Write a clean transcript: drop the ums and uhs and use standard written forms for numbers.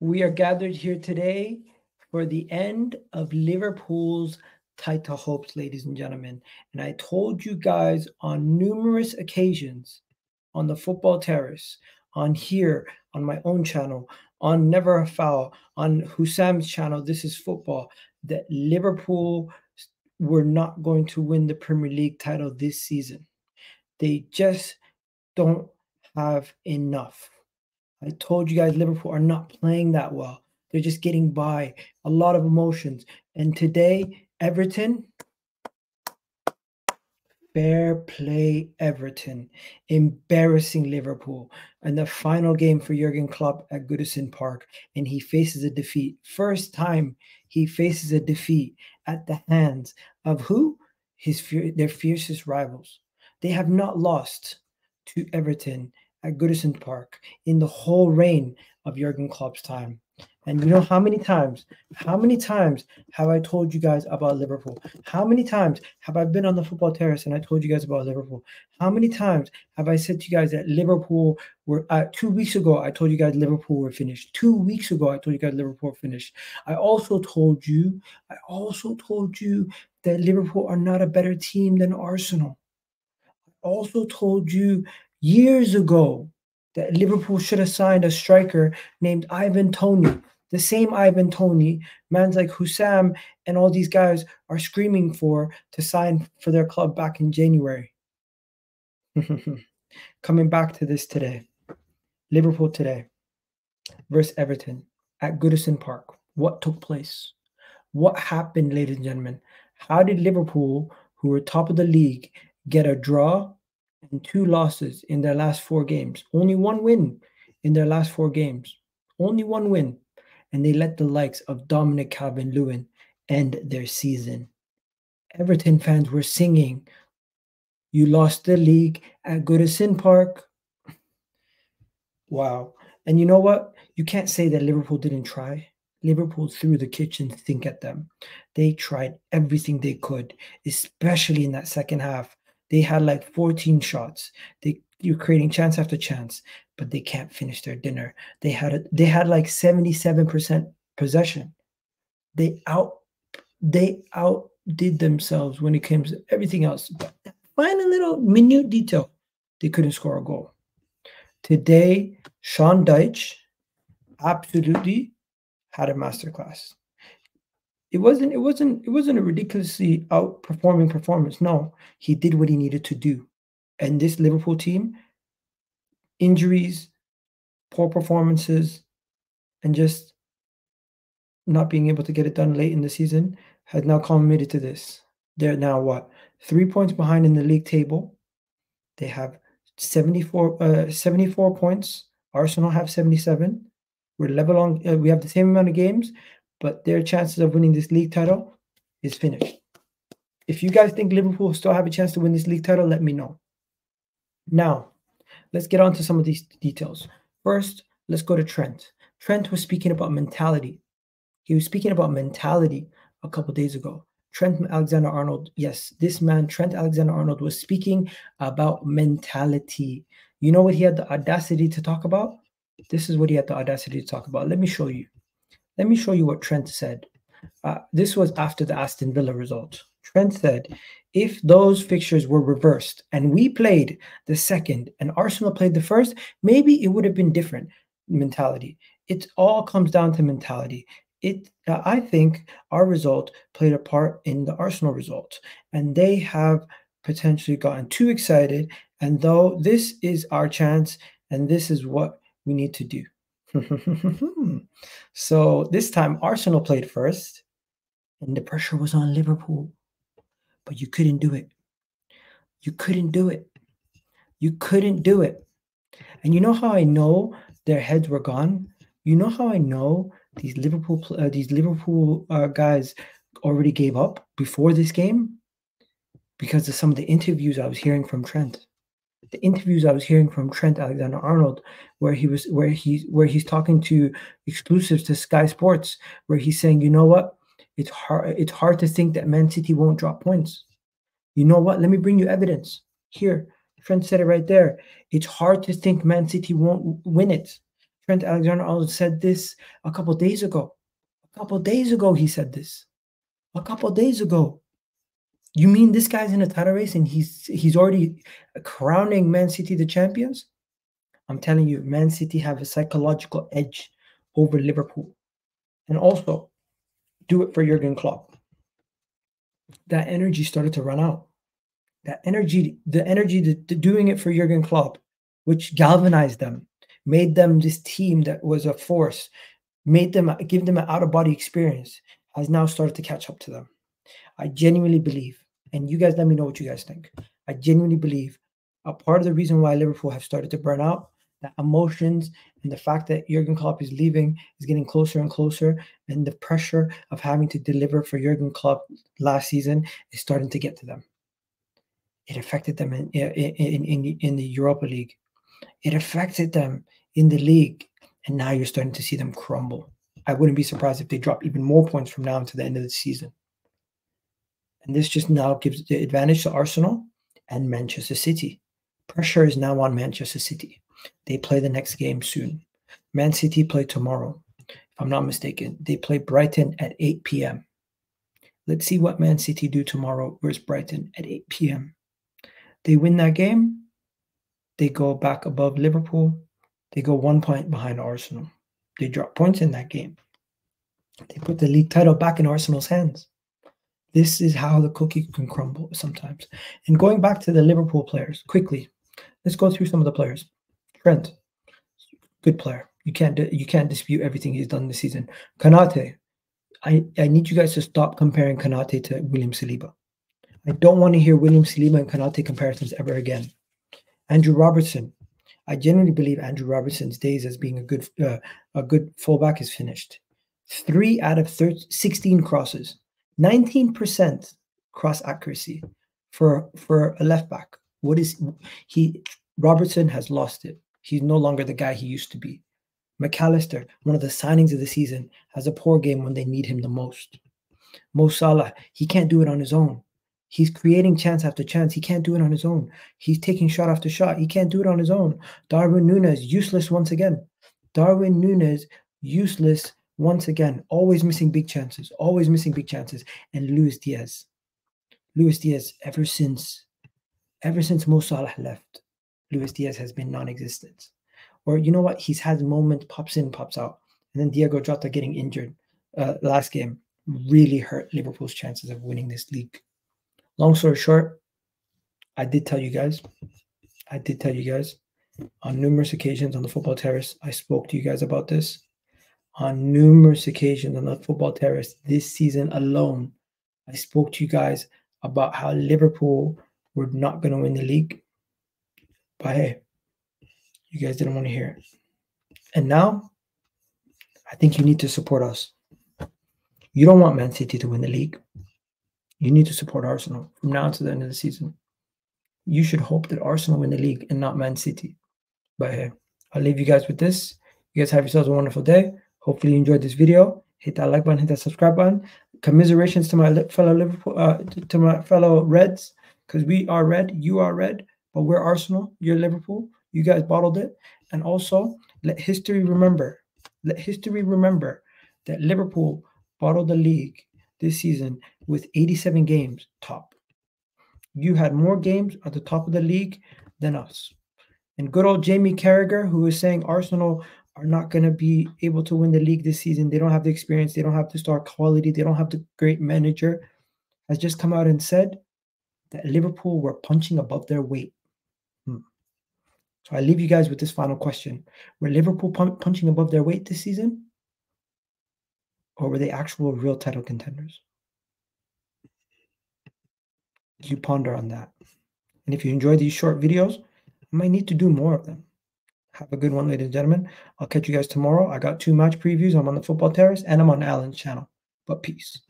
We are gathered here today for the end of Liverpool's title hopes, ladies and gentlemen. And I told you guys on numerous occasions on the Football Terrace, on here, on my own channel, on Never a Foul, on Hussam's channel, This Is Football, that Liverpool were not going to win the Premier League title this season. They just don't have enough. I told you guys Liverpool are not playing that well. They're just getting by. A lot of emotions. And today, Everton, fair play Everton, embarrassing Liverpool. And the final game for Jurgen Klopp at Goodison Park. And he faces a defeat. First time he faces a defeat at the hands of who? Their fiercest rivals. They have not lost to Everton at Goodison Park in the whole reign of Jurgen Klopp's time. And you know how many times have I told you guys about Liverpool? How many times have I been on the Football Terrace and I told you guys about Liverpool? How many times have I said to you guys that Liverpool were, 2 weeks ago, I told you guys Liverpool were finished. 2 weeks ago, I told you guys Liverpool were finished. I also told you that Liverpool are not a better team than Arsenal. I also told you years ago that Liverpool should have signed a striker named Ivan Tony. The same Ivan Tony, man's like Hussam and all these guys are screaming for to sign for their club back in January. Coming back to this today. Liverpool today versus Everton at Goodison Park. What took place? What happened, ladies and gentlemen? How did Liverpool, who were top of the league, get a draw and 2 losses in their last 4 games? Only 1 win in their last 4 games. Only 1 win. And they let the likes of Dominic Calvert-Lewin end their season. Everton fans were singing, "You lost the league at Goodison Park." Wow. And you know what? You can't say that Liverpool didn't try. Liverpool threw the kitchen sink at them. They tried everything they could, especially in that second half. They had like 14 shots. You're creating chance after chance, but they can't finish their dinner. They had like 77% possession. They outdid themselves when it came to everything else. But find a little minute detail. They couldn't score a goal. Today, Sean Dyche absolutely had a masterclass. It wasn't a ridiculously outperforming performance. No, he did what he needed to do. And this Liverpool team, injuries, poor performances, and just not being able to get it done late in the season has now culminated to this. They're now what? 3 points behind in the league table. They have 74 points. Arsenal have 77. We're level on. We have the same amount of games. But their chances of winning this league title is finished. If you guys think Liverpool still have a chance to win this league title, let me know. Now, let's get on to some of these details. First, let's go to Trent. Trent was speaking about mentality. He was speaking about mentality a couple days ago. Trent Alexander-Arnold, yes, this man, Trent Alexander-Arnold, was speaking about mentality. You know what he had the audacity to talk about? This is what he had the audacity to talk about. Let me show you. Let me show you what Trent said. This was after the Aston Villa result. Trent said, if those fixtures were reversed and we played the second and Arsenal played the first, maybe it would have been different mentality. It all comes down to mentality. I think our result played a part in the Arsenal result. And they have potentially gotten too excited. And though this is our chance and this is what we need to do. So this time Arsenal played first and the pressure was on Liverpool, but you couldn't do it. And you know how I know their heads were gone? You know how I know these Liverpool guys already gave up before this game? Because of some of the interviews I was hearing from Trent. The interviews I was hearing from Trent Alexander-Arnold, where he's talking to exclusives to Sky Sports, where he's saying, you know what, it's hard to think that Man City won't drop points. You know what? Let me bring you evidence. Here, Trent said it right there. It's hard to think Man City won't win it. Trent Alexander-Arnold said this a couple of days ago. A couple of days ago, he said this. A couple of days ago. You mean this guy's in a title race and he's already crowning Man City the champions? I'm telling you, Man City have a psychological edge over Liverpool. And also, do it for Jurgen Klopp. That energy started to run out. That energy, the energy to doing it for Jurgen Klopp, which galvanized them, made them this team that was a force, made them, give them an out-of-body experience, has now started to catch up to them. I genuinely believe, and you guys let me know what you guys think. I genuinely believe a part of the reason why Liverpool have started to burn out, that emotions and the fact that Jurgen Klopp is leaving is getting closer and closer, and the pressure of having to deliver for Jurgen Klopp last season is starting to get to them. It affected them in the Europa League. It affected them in the league, and now you're starting to see them crumble. I wouldn't be surprised if they drop even more points from now until the end of the season. And this just now gives the advantage to Arsenal and Manchester City. Pressure is now on Manchester City. They play the next game soon. Man City play tomorrow, if I'm not mistaken. They play Brighton at 8 p.m. Let's see what Man City do tomorrow versus Brighton at 8 p.m. They win that game. They go back above Liverpool. They go 1 point behind Arsenal. They drop points in that game. They put the league title back in Arsenal's hands. This is how the cookie can crumble sometimes. And going back to the Liverpool players, quickly, let's go through some of the players. Trent, good player. You can't dispute everything he's done this season. Kanate, I need you guys to stop comparing Kanate to William Saliba. I don't want to hear William Saliba and Kanate comparisons ever again. Andrew Robertson, I genuinely believe Andrew Robertson's days as being a good fullback is finished. 3 out of 16 crosses. 19% cross accuracy for a left back. What is he? Robertson has lost it. He's no longer the guy he used to be. McAllister, one of the signings of the season, has a poor game when they need him the most. Mo Salah, he can't do it on his own. He's creating chance after chance. He can't do it on his own. He's taking shot after shot. He can't do it on his own. Darwin Nunez, useless once again. Darwin Nunez, useless once again. Always missing big chances. Always missing big chances. And Luis Diaz. Luis Diaz, ever since Mo Salah left, Luis Diaz has been non-existent. Or you know what? He's had moments, pops in, pops out. And then Diego Jota getting injured last game really hurt Liverpool's chances of winning this league. Long story short, I did tell you guys on numerous occasions on the football terrace. I spoke to you guys about this. On numerous occasions on the football terrace this season alone, I spoke to you guys about how Liverpool were not going to win the league. But hey, you guys didn't want to hear it. And now, I think you need to support us. You don't want Man City to win the league. You need to support Arsenal from now to the end of the season. You should hope that Arsenal win the league and not Man City. But hey, I'll leave you guys with this. You guys have yourselves a wonderful day. Hopefully you enjoyed this video. Hit that like button, hit that subscribe button. Commiserations to my fellow Liverpool, to my fellow Reds, because we are red, you are red. But we're Arsenal, you're Liverpool. You guys bottled it. And also, let history remember that Liverpool bottled the league this season with 87 games top. You had more games at the top of the league than us. And good old Jamie Carragher, who is saying Arsenal are not going to be able to win the league this season. They don't have the experience. They don't have the star quality. They don't have the great manager, has just come out and said that Liverpool were punching above their weight. So I leave you guys with this final question. Were Liverpool punching above their weight this season? Or were they actual real title contenders? You ponder on that. And if you enjoy these short videos, I might need to do more of them. Have a good one, ladies and gentlemen. I'll catch you guys tomorrow. I got 2 match previews. I'm on the football terrace and I'm on Alan's channel. But peace.